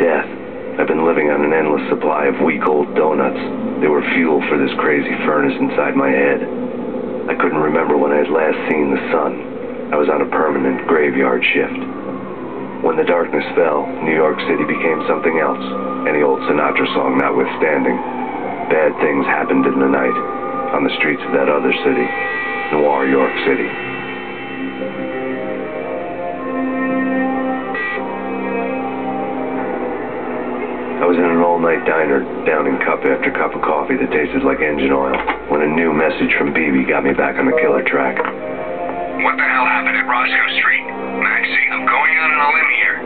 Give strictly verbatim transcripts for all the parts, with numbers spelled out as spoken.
death. I've been living on an endless supply of weak old donuts. They were fuel for this crazy furnace inside my head. I couldn't remember when I had last seen the sun. I was on a permanent graveyard shift. When the darkness fell, New York City became something else, any old Sinatra song notwithstanding. Bad things happened in the night, on the streets of that other city, Noir York City. I was in an all-night diner, downing cup after cup of coffee that tasted like engine oil, when a new message from B B got me back on the killer track. What the hell happened at Roscoe Street? Maxie, I'm going out on a limb here.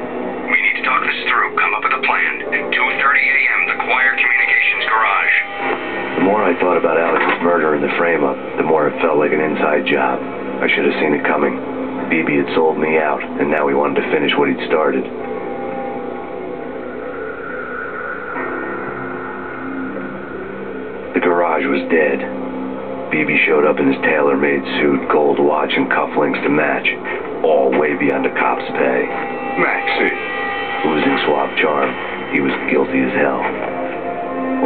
We need to talk this through. Come up with a plan. two thirty a m, the Choir Communications Garage. The more I thought about Alex's murder and the frame-up, the more it felt like an inside job. I should have seen it coming. B B had sold me out, and now he wanted to finish what he'd started. The garage was dead. B B showed up in his tailor-made suit, gold watch, and cufflinks to match, all way beyond a cop's pay. Maxie. Oozing suave charm, he was guilty as hell.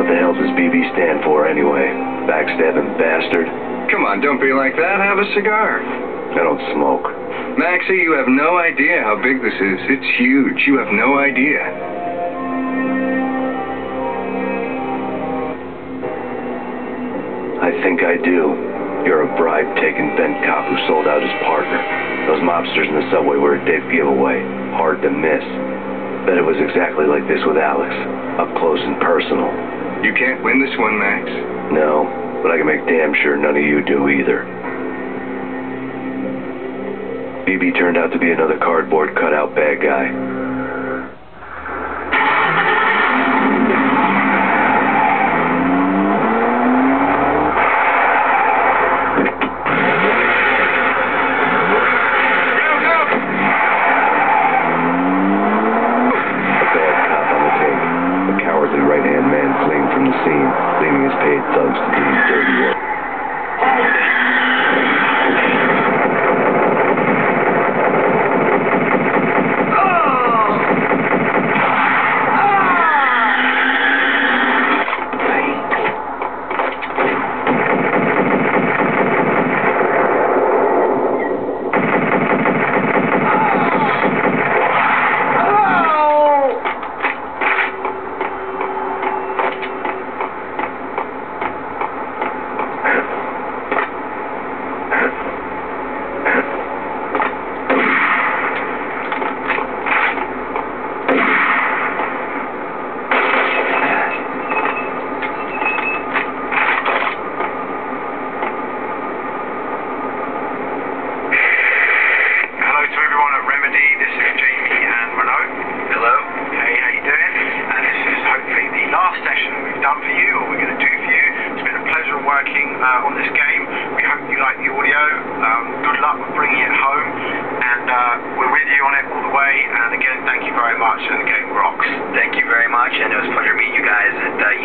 What the hell does B B stand for anyway? Backstabbing Bastard? Come on, don't be like that. Have a cigar. I don't smoke. Maxie, you have no idea how big this is. It's huge. You have no idea. I think I do. You're a bribe-taking bent cop who sold out his partner. Those mobsters in the subway were a dead giveaway. Hard to miss. Bet it was exactly like this with Alex. Up close and personal. You can't win this one, Max. No, but I can make damn sure none of you do either. B B turned out to be another cardboard cutout bad guy. And again, thank you very much, and the game rocks. Thank you very much, and it was a pleasure meeting you guys, and uh,